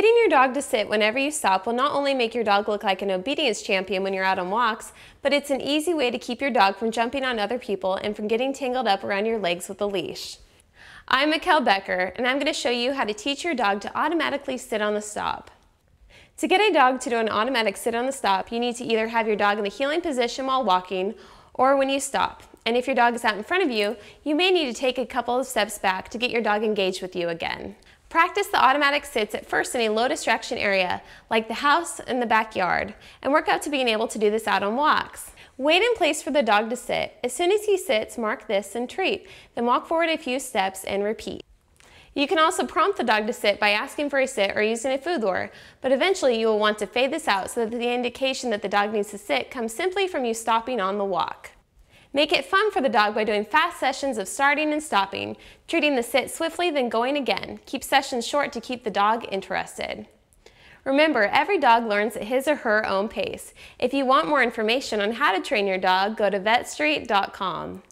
Getting your dog to sit whenever you stop will not only make your dog look like an obedience champion when you're out on walks, but it's an easy way to keep your dog from jumping on other people and from getting tangled up around your legs with a leash. I'm Mikkel Becker, and I'm going to show you how to teach your dog to automatically sit on the stop. To get a dog to do an automatic sit on the stop, you need to either have your dog in the heeling position while walking or when you stop. And if your dog is out in front of you, you may need to take a couple of steps back to get your dog engaged with you again. Practice the automatic sits at first in a low distraction area, like the house and the backyard, and work up to being able to do this out on walks. Wait in place for the dog to sit. As soon as he sits, mark this and treat, then walk forward a few steps and repeat. You can also prompt the dog to sit by asking for a sit or using a food lure, but eventually you will want to fade this out so that the indication that the dog needs to sit comes simply from you stopping on the walk. Make it fun for the dog by doing fast sessions of starting and stopping, treating the sit swiftly, then going again. Keep sessions short to keep the dog interested. Remember, every dog learns at his or her own pace. If you want more information on how to train your dog, go to vetstreet.com.